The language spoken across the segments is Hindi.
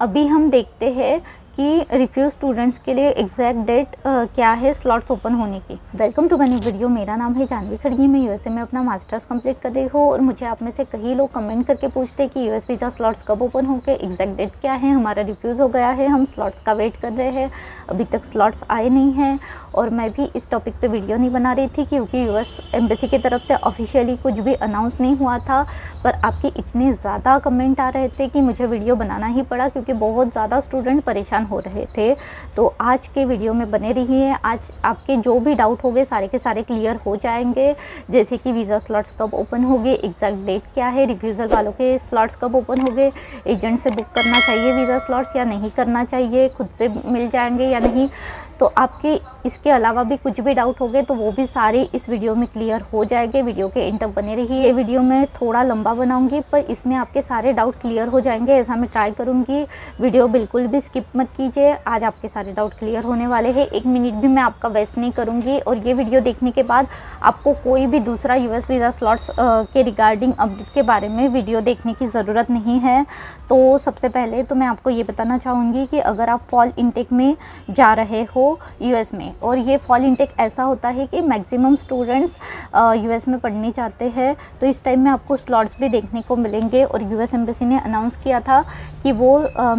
अभी हम देखते हैं कि रिफ्यूज स्टूडेंट्स के लिए एग्जैक्ट डेट क्या है स्लॉट्स ओपन होने की। Welcome to my new video. मेरा नाम है जानवी खड़गी। मैं यूएसए में अपना मास्टर्स कंप्लीट कर रही हूँ और मुझे आप में से कई लोग कमेंट करके पूछते हैं कि यूएस वीज़ा स्लॉट्स कब ओपन होंगे, एग्जैक्ट डेट क्या है, हमारा रिफ्यूज़ हो गया है, हम स्लॉट्स का वेट कर रहे हैं, अभी तक स्लॉट्स आए नहीं हैं। और मैं भी इस टॉपिक पर वीडियो नहीं बना रही थी क्योंकि यूएस एम्बेसी की तरफ से ऑफिशियली कुछ भी अनाउंस नहीं हुआ था, पर आपके इतने ज़्यादा कमेंट आ रहे थे कि मुझे वीडियो बनाना ही पड़ा क्योंकि बहुत ज़्यादा स्टूडेंट परेशान हो रहे थे। तो आज के वीडियो में बने रहिए। आज आपके जो भी डाउट होंगे सारे के सारे क्लियर हो जाएंगे, जैसे कि वीज़ा स्लॉट्स कब ओपन होंगे, एग्जैक्ट डेट क्या है, रिफ्यूज़ल वालों के स्लॉट्स कब ओपन होंगे, एजेंट से बुक करना चाहिए वीज़ा स्लॉट्स या नहीं करना चाहिए, खुद से मिल जाएंगे या नहीं। तो आपके इसके अलावा भी कुछ भी डाउट हो गए तो वो भी सारे इस वीडियो में क्लियर हो जाएंगे। वीडियो के एंड तक बने रहिए। ये वीडियो मैं थोड़ा लंबा बनाऊंगी पर इसमें आपके सारे डाउट क्लियर हो जाएंगे, ऐसा मैं ट्राई करूंगी। वीडियो बिल्कुल भी स्किप मत कीजिए, आज आपके सारे डाउट क्लियर होने वाले हैं। एक मिनट भी मैं आपका वेस्ट नहीं करूँगी। और ये वीडियो देखने के बाद आपको कोई भी दूसरा यूएस वीज़ा स्लॉट्स के रिगार्डिंग अपडेट के बारे में वीडियो देखने की ज़रूरत नहीं है। तो सबसे पहले तो मैं आपको ये बताना चाहूँगी कि अगर आप फॉल इनटेक में जा रहे हो यूएस में, और ये फॉल इनटेक ऐसा होता है कि मैक्सिमम स्टूडेंट्स यूएस में पढ़ने जाते हैं, तो इस टाइम में आपको स्लॉट्स भी देखने को मिलेंगे। और यूएस एम्बेसी ने अनाउंस किया था कि वो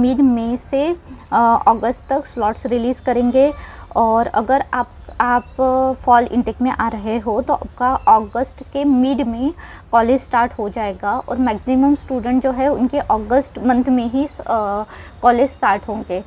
मिड मई से अगस्त तक स्लॉट्स रिलीज़ करेंगे। और अगर आप फॉल इनटेक में आ रहे हो तो आपका अगस्त के मिड में कॉलेज स्टार्ट हो जाएगा और मैक्सिमम स्टूडेंट जो है उनके अगस्त मंथ में ही कॉलेज स्टार्ट होंगे,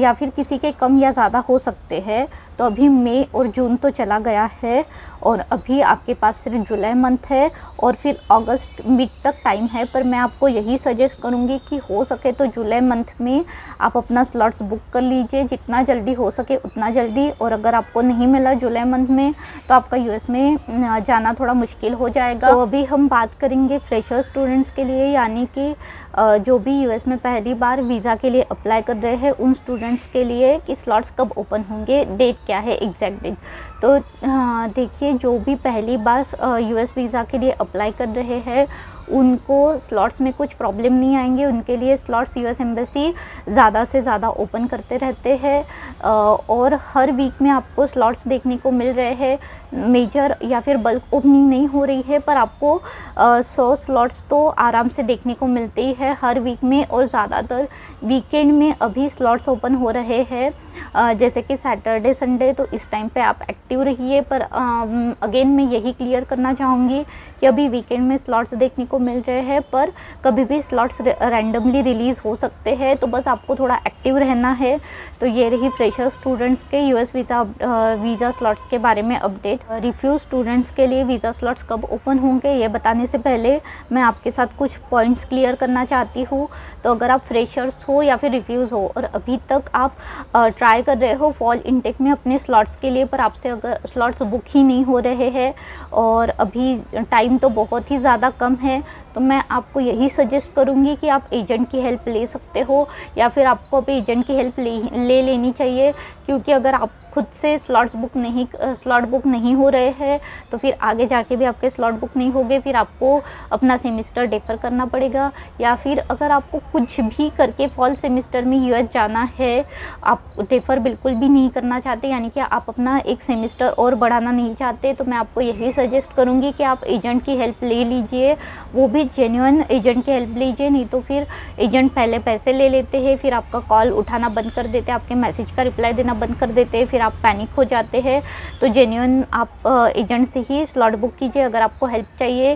या फिर किसी के कम या ज़्यादा हो सकते हैं। तो अभी मई और जून तो चला गया है और अभी आपके पास सिर्फ जुलाई मंथ है और फिर अगस्त मिड तक टाइम है। पर मैं आपको यही सजेस्ट करूँगी कि हो सके तो जुलाई मंथ में आप अपना स्लॉट्स बुक कर लीजिए, जितना जल्दी हो सके उतना जल्दी। और अगर आपको नहीं मिला जुलाई मंथ में तो आपका यूएस में जाना थोड़ा मुश्किल हो जाएगा। तो अभी हम बात करेंगे फ्रेशर स्टूडेंट्स के लिए, यानी कि जो भी यूएस में पहली बार वीज़ा के लिए अप्लाई कर रहे हैं उन स्टूडेंट्स के लिए कि स्लॉट्स कब ओपन होंगे, डेट क्या है एग्जैक्ट डेट। तो देखिए, जो भी पहली बार यूएस वीज़ा के लिए अप्लाई कर रहे हैं उनको स्लॉट्स में कुछ प्रॉब्लम नहीं आएंगे। उनके लिए स्लॉट्स यूएस एम्बेसी ज़्यादा से ज़्यादा ओपन करते रहते हैं और हर वीक में आपको स्लॉट्स देखने को मिल रहे हैं। मेजर या फिर बल्क ओपनिंग नहीं हो रही है पर आपको 100 स्लॉट्स तो आराम से देखने को मिलते ही है हर वीक में। और ज़्यादातर वीकेंड में अभी स्लॉट्स ओपन हो रहे हैं, जैसे कि सैटरडे संडे, तो इस टाइम पे आप एक्टिव रहिए। पर अगेन मैं यही क्लियर करना चाहूँगी कि अभी वीकेंड में स्लॉट्स देखने को मिल रहे हैं पर कभी भी स्लॉट्स रैंडमली रिलीज़ हो सकते हैं, तो बस आपको थोड़ा एक्टिव रहना है। तो ये रही फ्रेशर स्टूडेंट्स के यूएस वीज़ा स्लॉट्स के बारे में अपडेट। रिफ्यूज स्टूडेंट्स के लिए वीज़ा स्लॉट्स कब ओपन होंगे ये बताने से पहले मैं आपके साथ कुछ पॉइंट्स क्लियर करना चाहती हूँ। तो अगर आप फ्रेशर्स हो या फिर रिफ्यूज़ हो और अभी तक आप ट्राई कर रहे हो फॉल इनटेक में अपने स्लॉट्स के लिए, पर आपसे अगर स्लॉट्स बुक ही नहीं हो रहे हैं और अभी टाइम तो बहुत ही ज़्यादा कम है, तो मैं आपको यही सजेस्ट करूंगी कि आप एजेंट की हेल्प ले सकते हो, या फिर आपको भी एजेंट की हेल्प लेनी चाहिए। क्योंकि अगर आप खुद से स्लॉट बुक नहीं हो रहे हैं तो फिर आगे जाके भी आपके स्लॉट बुक नहीं होंगे, फिर आपको अपना सेमेस्टर डेफर करना पड़ेगा। या फिर अगर आपको कुछ भी करके फॉल सेमेस्टर में यूएस जाना है, आप डेफर बिल्कुल भी नहीं करना चाहते, यानी कि आप अपना एक सेमेस्टर और बढ़ाना नहीं चाहते, तो मैं आपको यही सजेस्ट करूँगी कि आप एजेंट की हेल्प ले लीजिए, वो भी जेन्युइन एजेंट की हेल्प लीजिए। नहीं तो फिर एजेंट पहले पैसे ले लेते हैं, फिर आपका कॉल उठाना बंद कर देते हैं, आपके मैसेज का रिप्लाई देना बंद कर देते हैं, फिर आप पैनिक हो जाते हैं। तो जेन्युइन आप एजेंट से ही स्लॉट बुक कीजिए। अगर आपको हेल्प चाहिए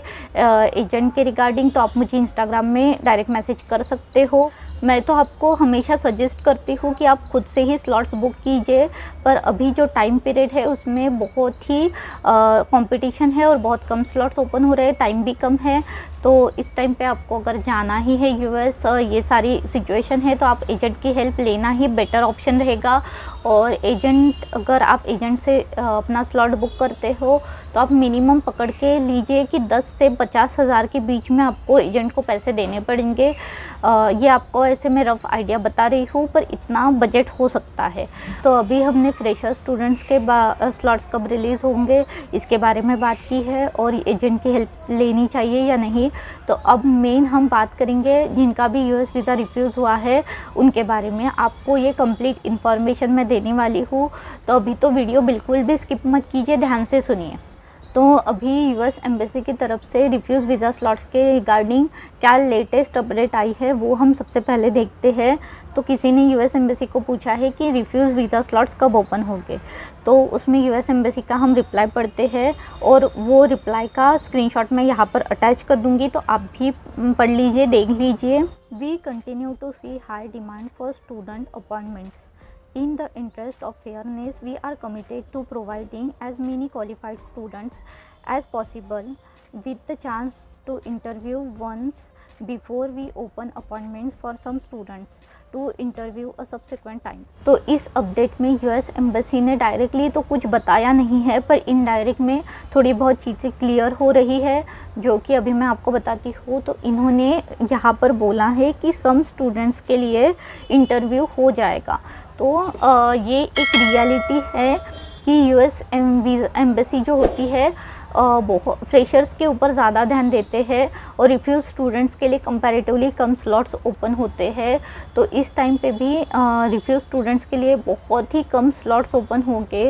एजेंट के रिगार्डिंग तो आप मुझे इंस्टाग्राम में डायरेक्ट मैसेज कर सकते हो। मैं तो आपको हमेशा सजेस्ट करती हूँ कि आप खुद से ही स्लॉट्स बुक कीजिए, पर अभी जो टाइम पीरियड है उसमें बहुत ही कंपटीशन है और बहुत कम स्लॉट्स ओपन हो रहे हैं, टाइम भी कम है। तो इस टाइम पे आपको अगर जाना ही है यूएस, ये सारी सिचुएशन है, तो आप एजेंट की हेल्प लेना ही बेटर ऑप्शन रहेगा। और एजेंट अगर आप एजेंट से अपना स्लॉट बुक करते हो तो आप मिनिमम पकड़ के लीजिए कि 10 से 50 हज़ार के बीच में आपको एजेंट को पैसे देने पड़ेंगे। ये आपको वैसे मैं रफ़ आइडिया बता रही हूँ, पर इतना बजट हो सकता है। तो अभी हमने फ्रेशर स्टूडेंट्स के स्लॉट्स कब रिलीज़ होंगे इसके बारे में बात की है और एजेंट की हेल्प लेनी चाहिए या नहीं। तो अब मेन हम बात करेंगे जिनका भी यूएस वीज़ा रिफ्यूज़ हुआ है उनके बारे में। आपको ये कंप्लीट इन्फॉर्मेशन मैं देने वाली हूँ, तो अभी तो वीडियो बिल्कुल भी स्किप मत कीजिए, ध्यान से सुनिए। तो अभी यूएस एम्बेसी की तरफ से रिफ्यूज़ वीज़ा स्लॉट्स के रिगार्डिंग क्या लेटेस्ट अपडेट आई है वो हम सबसे पहले देखते हैं। तो किसी ने यूएस एम्बेसी को पूछा है कि रिफ्यूज़ वीज़ा स्लॉट्स कब ओपन होंगे, तो उसमें यूएस एम्बेसी का हम रिप्लाई पढ़ते हैं और वो रिप्लाई का स्क्रीनशॉट मैं यहाँ पर अटैच कर दूँगी, तो आप भी पढ़ लीजिए, देख लीजिए। We continue to see high demand for student appointments. In the interest of fairness, we are committed to providing as many qualified students as possible with the chance to interview once before we open appointments for some students to interview a subsequent time. तो इस अपडेट में यूएस एम्बेसी ने डायरेक्टली तो कुछ बताया नहीं है, पर इनडायरेक्ट में थोड़ी बहुत चीज़ें क्लियर हो रही है जो कि अभी मैं आपको बताती हूँ। तो इन्होंने यहाँ पर बोला है कि सम स्टूडेंट्स के लिए इंटरव्यू हो जाएगा। तो ये एक रियलिटी है कि यूएस एम्बेसी जो होती है बहुत फ्रेशर्स के ऊपर ज़्यादा ध्यान देते हैं और रिफ्यूज़ स्टूडेंट्स के लिए कंपैरेटिवली कम स्लॉट्स ओपन होते हैं। तो इस टाइम पे भी रिफ्यूज़ स्टूडेंट्स के लिए बहुत ही कम स्लॉट्स ओपन होंगे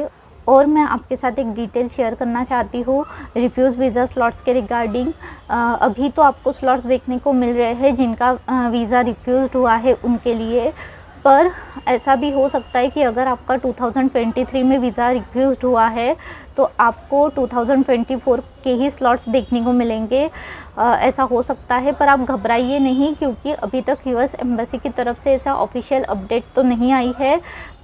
और मैं आपके साथ एक डिटेल शेयर करना चाहती हूँ रिफ्यूज़ वीज़ा स्लॉट्स के रिगार्डिंग। अभी तो आपको स्लॉट्स देखने को मिल रहे हैं जिनका वीज़ा रिफ्यूज़ हुआ है उनके लिए, पर ऐसा भी हो सकता है कि अगर आपका 2023 में वीज़ा रिफ्यूज़ हुआ है तो आपको 2024 के ही स्लॉट्स देखने को मिलेंगे, ऐसा हो सकता है। पर आप घबराइए नहीं, क्योंकि अभी तक यूएस एम्बेसी की तरफ से ऐसा ऑफिशियल अपडेट तो नहीं आई है,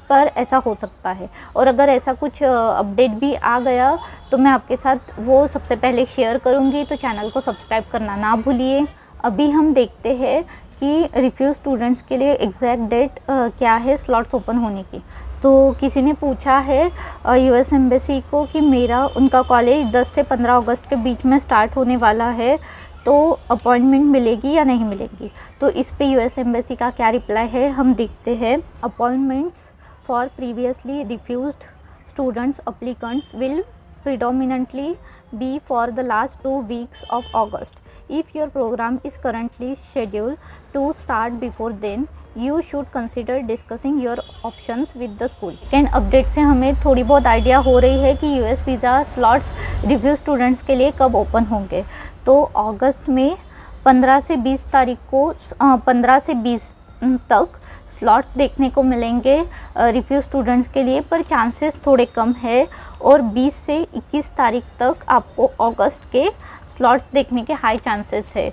पर ऐसा हो सकता है। और अगर ऐसा कुछ अपडेट भी आ गया तो मैं आपके साथ वो सबसे पहले शेयर करूँगी, तो चैनल को सब्सक्राइब करना ना भूलिए। अभी हम देखते हैं कि रिफ्यूज़ स्टूडेंट्स के लिए एग्जैक्ट डेट क्या है स्लॉट्स ओपन होने की। तो किसी ने पूछा है यूएस एम्बेसी को कि उनका कॉलेज 10 से 15 अगस्त के बीच में स्टार्ट होने वाला है, तो अपॉइंटमेंट मिलेगी या नहीं मिलेगी। तो इस पे यूएस एम्बेसी का क्या रिप्लाई है हम देखते हैं। Appointments for previously refused students applicants will predominantly be for the last 2 weeks of August. If your program is currently scheduled to start before then, you should consider discussing your options with the school. इन अपडेट से हमें थोड़ी बहुत आइडिया हो रही है कि US visa slots review students के लिए कब ओपन होंगे। तो अगस्त में 15 से 20 तारीख को 15 से 20 तक स्लॉट्स देखने को मिलेंगे रिफ्यूज़ स्टूडेंट्स के लिए, पर चांसेस थोड़े कम है। और 20 से 21 तारीख तक आपको अगस्त के स्लॉट्स देखने के हाई चांसेस है।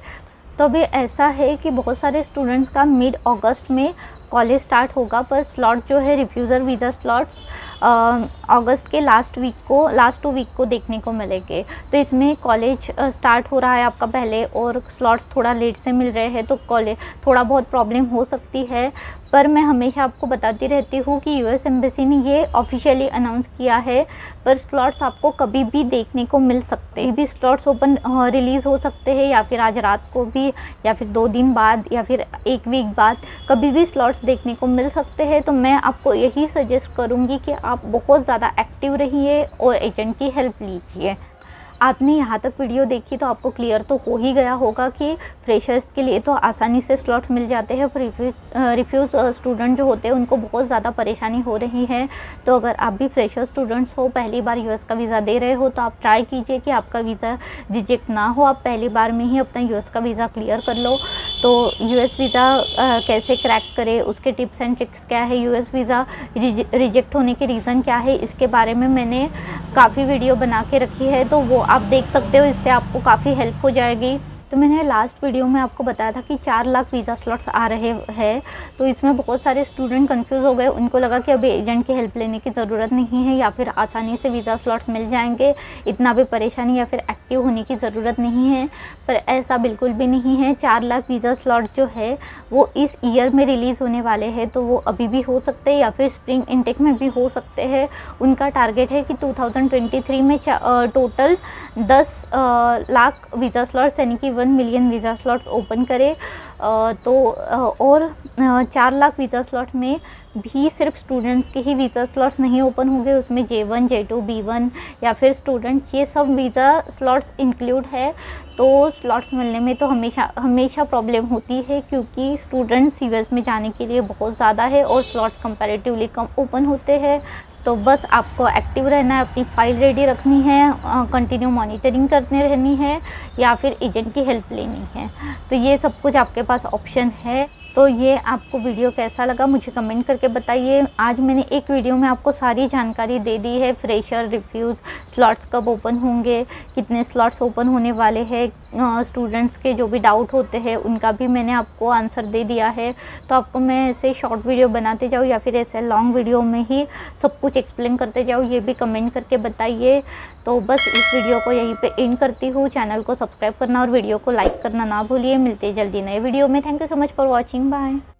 तो अभी ऐसा है कि बहुत सारे स्टूडेंट्स का मिड अगस्त में कॉलेज स्टार्ट होगा, पर स्लॉट जो है रिफ्यूज़र वीज़ा स्लॉट्स अगस्त के लास्ट 2 वीक को देखने को मिलेंगे। तो इसमें कॉलेज स्टार्ट हो रहा है आपका पहले और स्लॉट्स थोड़ा लेट से मिल रहे हैं, तो कॉलेज थोड़ा बहुत प्रॉब्लम हो सकती है। पर मैं हमेशा आपको बताती रहती हूँ कि यूएस एम्बेसी ने ये ऑफिशियली अनाउंस किया है, पर स्लॉट्स आपको कभी भी देखने को मिल सकते हैं। भी स्लॉट्स ओपन रिलीज़ हो सकते हैं, या फिर आज रात को भी, या फिर 2 दिन बाद, या फिर 1 वीक बाद, कभी भी स्लॉट्स देखने को मिल सकते हैं। तो मैं आपको यही सजेस्ट करूँगी कि आप बहुत ज़्यादा एक्टिव रहिए और एजेंट की हेल्प लीजिए। आपने यहाँ तक वीडियो देखी तो आपको क्लियर तो हो ही गया होगा कि फ्रेशर्स के लिए तो आसानी से स्लॉट्स मिल जाते हैं, पर रिफ्यूज़ स्टूडेंट जो होते हैं उनको बहुत ज़्यादा परेशानी हो रही है। तो अगर आप भी फ्रेशर स्टूडेंट्स हो, पहली बार यूएस का वीज़ा दे रहे हो, तो आप ट्राई कीजिए कि आपका वीज़ा रिजेक्ट ना हो, आप पहली बार में ही अपना यूएस का वीज़ा क्लियर कर लो। तो यूएस वीज़ा कैसे क्रैक करें, उसके टिप्स एंड ट्रिक्स क्या है, यूएस वीज़ा रिजेक्ट होने के रीज़न क्या है, इसके बारे में मैंने काफ़ी वीडियो बना के रखी है, तो वो आप देख सकते हो, इससे आपको काफ़ी हेल्प हो जाएगी। तो मैंने लास्ट वीडियो में आपको बताया था कि 4 लाख वीज़ा स्लॉट्स आ रहे हैं, तो इसमें बहुत सारे स्टूडेंट कंफ्यूज हो गए, उनको लगा कि अभी एजेंट की हेल्प लेने की ज़रूरत नहीं है या फिर आसानी से वीज़ा स्लॉट्स मिल जाएंगे, इतना भी परेशानी या फिर एक्टिव होने की ज़रूरत नहीं है। पर ऐसा बिल्कुल भी नहीं है। 4 लाख वीज़ा स्लॉट जो है वो इस ईयर में रिलीज़ होने वाले हैं, तो वो अभी भी हो सकते हैं या फिर स्प्रिंग इनटेक में भी हो सकते हैं। उनका टारगेट है कि 2023 में टोटल 10 लाख वीज़ा स्लॉट्स यानी कि 1 मिलियन वीज़ा स्लॉट्स ओपन करें। तो और 4 लाख वीज़ा स्लॉट में भी सिर्फ स्टूडेंट्स के ही वीज़ा स्लॉट्स नहीं ओपन होंगे, उसमें J1, J2, B1 या फिर स्टूडेंट, ये सब वीज़ा स्लॉट्स इंक्लूड है। तो स्लॉट्स मिलने में तो हमेशा प्रॉब्लम होती है, क्योंकि स्टूडेंट्स यूएस में जाने के लिए बहुत ज़्यादा है और स्लॉट्स कंपैरेटिवली कम ओपन होते हैं। तो बस आपको एक्टिव रहना है, अपनी फ़ाइल रेडी रखनी है, कंटिन्यू मॉनिटरिंग करते रहनी है या फिर एजेंट की हेल्प लेनी है। तो ये सब कुछ आपके पास ऑप्शन है। तो ये आपको वीडियो कैसा लगा मुझे कमेंट करके बताइए। आज मैंने एक वीडियो में आपको सारी जानकारी दे दी है, फ्रेशर रिव्यूज़, स्लॉट्स कब ओपन होंगे, कितने स्लॉट्स ओपन होने वाले हैं, स्टूडेंट्स के जो भी डाउट होते हैं उनका भी मैंने आपको आंसर दे दिया है। तो आपको मैं ऐसे शॉर्ट वीडियो बनाते जाऊँ या फिर ऐसे लॉन्ग वीडियो में ही सब कुछ एक्सप्लेन करते जाऊँ, ये भी कमेंट करके बताइए। तो बस इस वीडियो को यहीं पे एंड करती हूँ। चैनल को सब्सक्राइब करना और वीडियो को लाइक करना ना भूलिए। मिलते हैं जल्दी नए वीडियो में। Thank you so much for watching. Bye.